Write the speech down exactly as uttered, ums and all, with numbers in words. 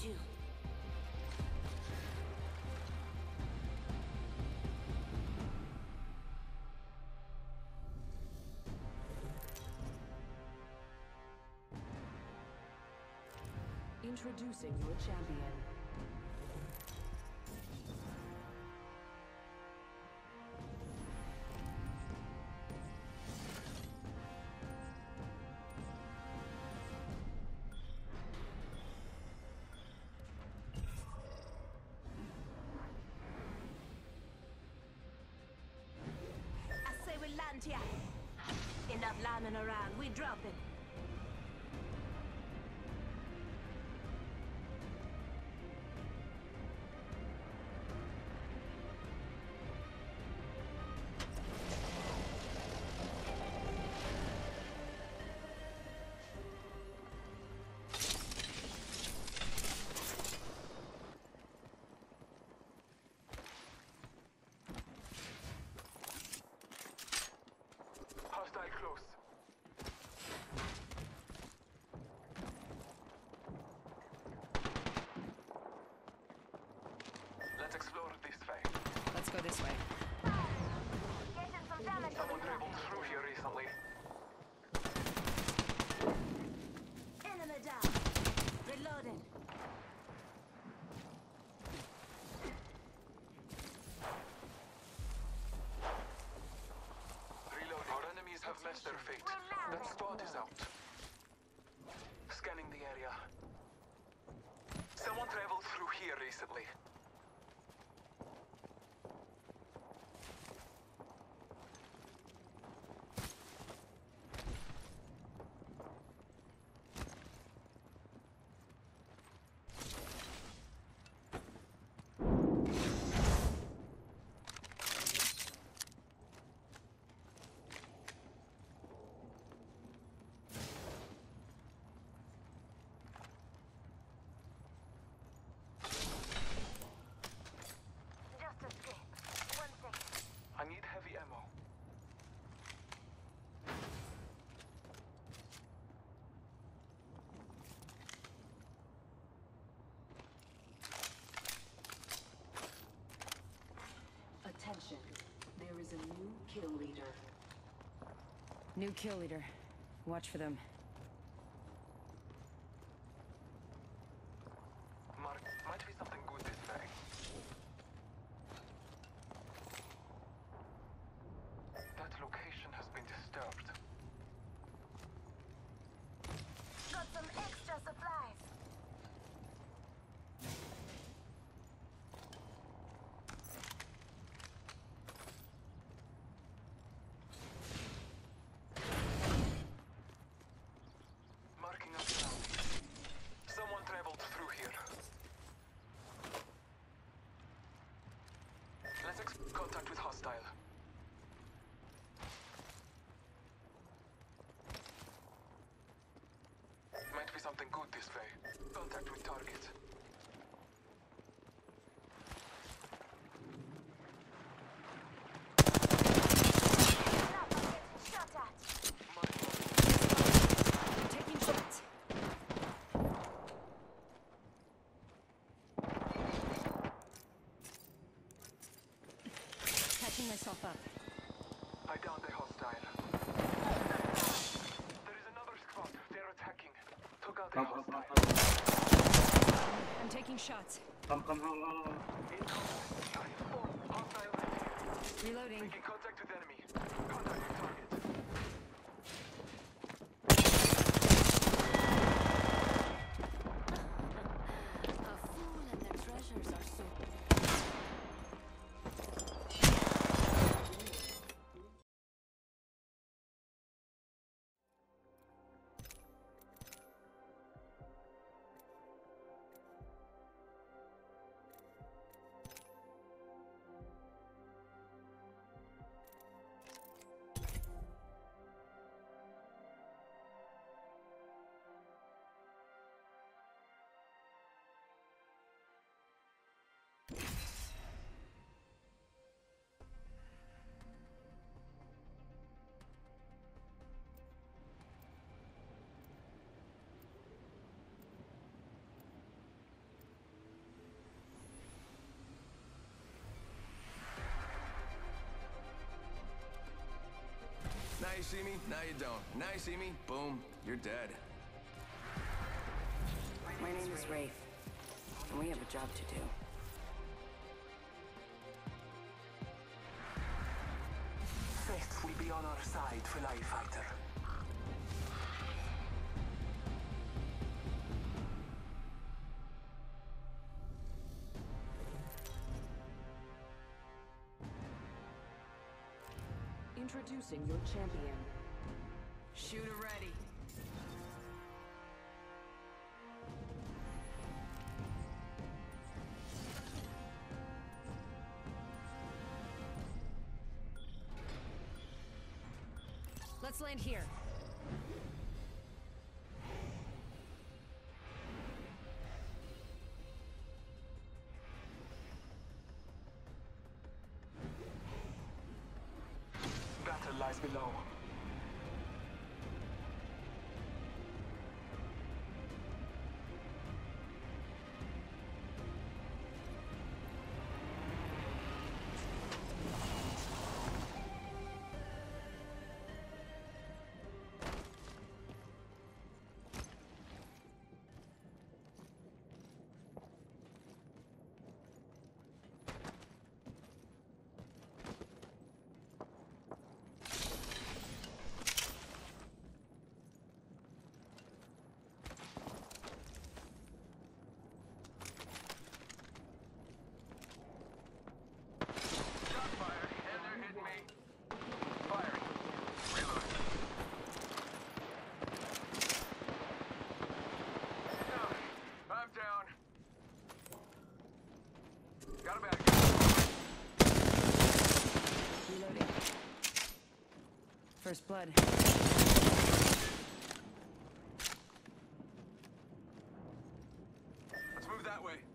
do. Introducing your champion. I say we land here. Enough lambing around, we drop it. Have met their fate. That squad is out. Scanning the area. Someone traveled through here recently. Attention, there is a new kill leader. New kill leader. Watch for them. Mark, might be something good this way. That location has been disturbed. Got some extra supplies. Style. Might be something good this way. Contact with target. Myself up. I doubt they're hostile. There is another squad. They're attacking. Took out the hostile. I'm taking shots. Come, come, come, come. Hostile. Reloading. Making contact with enemy. Contact with target. you see me, now you don't. Now you see me, boom, you're dead. My name is Wraith, and we have a job to do. Wraith will be on our side for Life Fighter. Introducing your champion. Shooter ready. Let's land here. Battle lies below. First blood. Let's move that way.